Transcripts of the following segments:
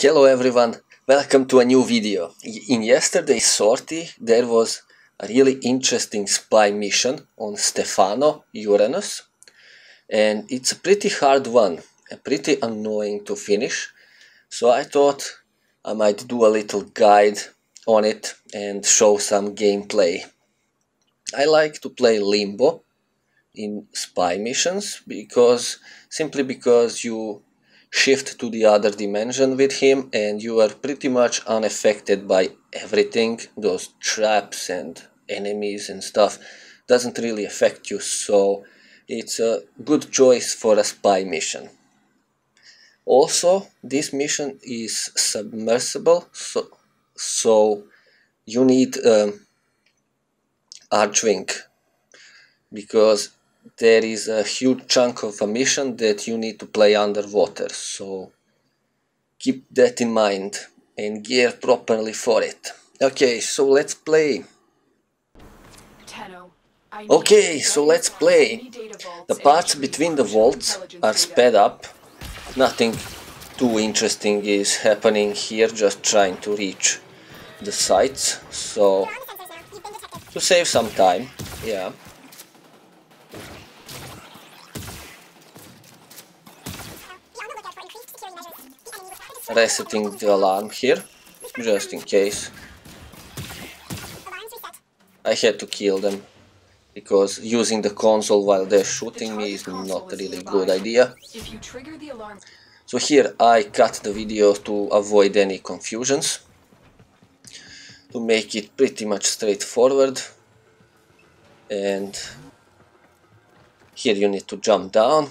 Hello everyone, welcome to a new video. In yesterday's Sortie there was a really interesting spy mission on Stephano Uranus, and it's a pretty hard one, a pretty annoying to finish, so I thought I might do a little guide on it and show some gameplay. I like to play Limbo in spy missions simply because you shift to the other dimension with him and you are pretty much unaffected by everything. Those traps and enemies and stuff doesn't really affect you, so it's a good choice for a spy mission. Also, this mission is submersible, so you need Archwing, because there is a huge chunk of a mission that you need to play underwater, so keep that in mind and gear properly for it. Okay, so let's play. The parts between the vaults are sped up. Nothing too interesting is happening here, just trying to reach the sites, so to save some time, yeah. Resetting the alarm here, just in case. I had to kill them, because using the console while they're shooting me is not really a good idea. So here I cut the video to avoid any confusions, to make it pretty much straightforward. And here you need to jump down,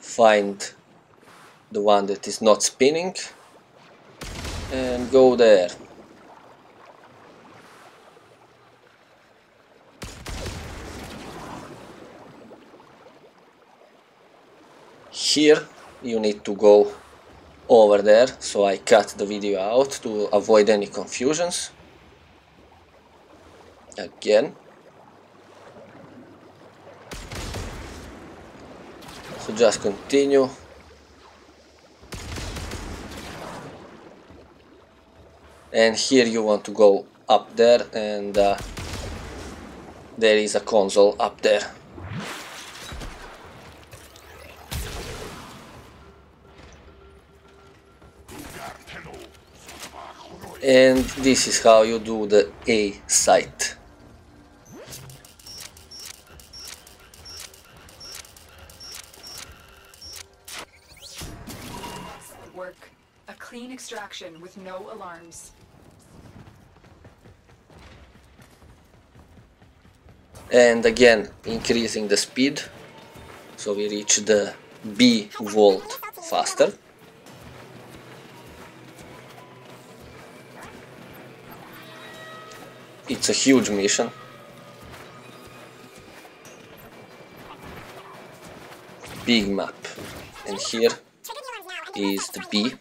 find the one that is not spinning and go there. Here you need to go over there, so I cut the video out to avoid any confusions. Again. So just continue. And here you want to go up there, and there is a console up there. And this is how you do the A site. Clean extraction with no alarms. And again, increasing the speed, so we reach the B vault faster. It's a huge mission. Big map. And here is the B.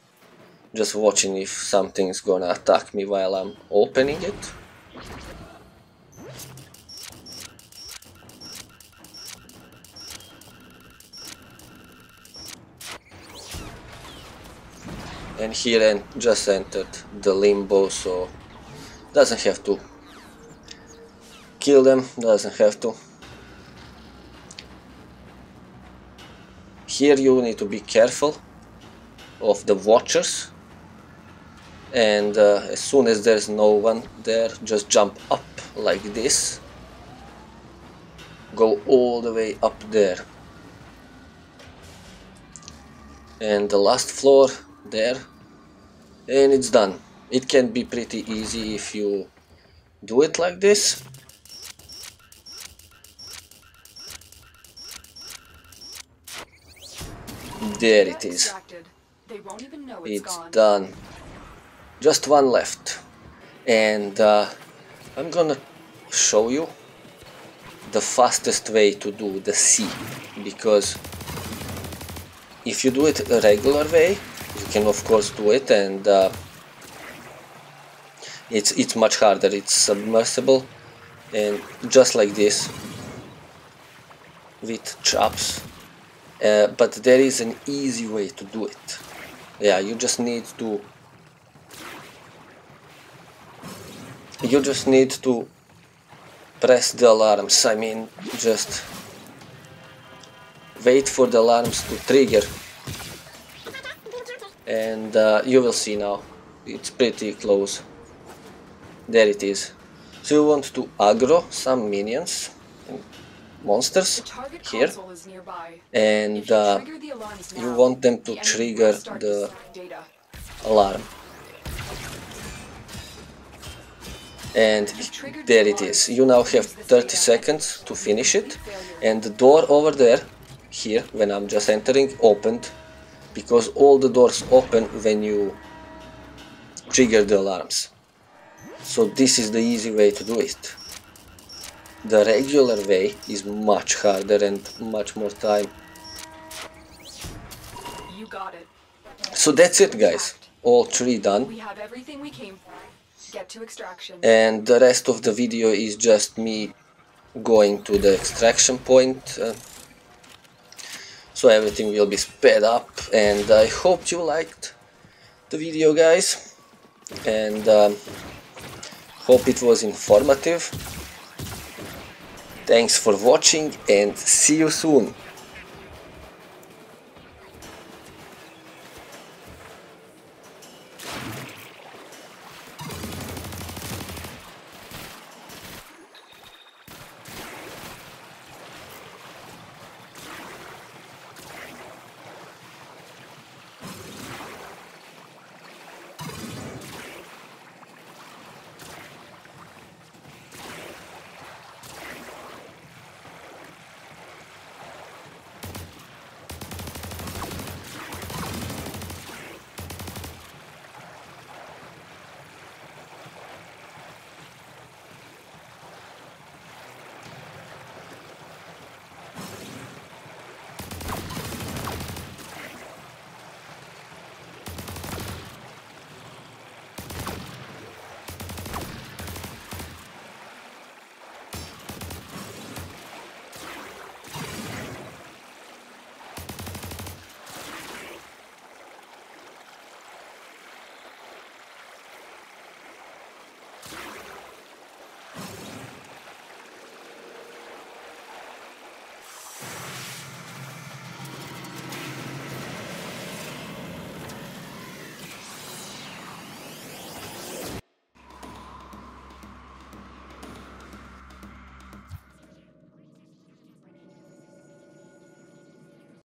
Just watching if something's gonna attack me while I'm opening it. And here I just entered the Limbo, so doesn't have to kill them, doesn't have to. Here you need to be careful of the watchers. And as soon as there's no one there, just jump up like this, go all the way up there, and the last floor there, and it's done. It can be pretty easy if you do it like this. There it is. It's done. Just one left, and I'm gonna show you the fastest way to do the C, because if you do it a regular way, you can of course do it, and it's much harder. It's submersible, and just like this with traps but there is an easy way to do it. Yeah, you just need to press the alarms. I mean, just wait for the alarms to trigger, and you will see now. It's pretty close. There it is. So you want to aggro some minions, monsters here, and you want them to trigger the alarm. And there it is. You now have 30 seconds to finish it. And the door over there, here, when I'm just entering, opened, because all the doors open when you trigger the alarms. So this is the easy way to do it. The regular way is much harder and much more time. You got it. So that's it, guys. All three done. We have everything we came for. Get to extraction. And the rest of the video is just me going to the extraction point, so everything will be sped up. And I hope you liked the video, guys, and hope it was informative. Thanks for watching and see you soon.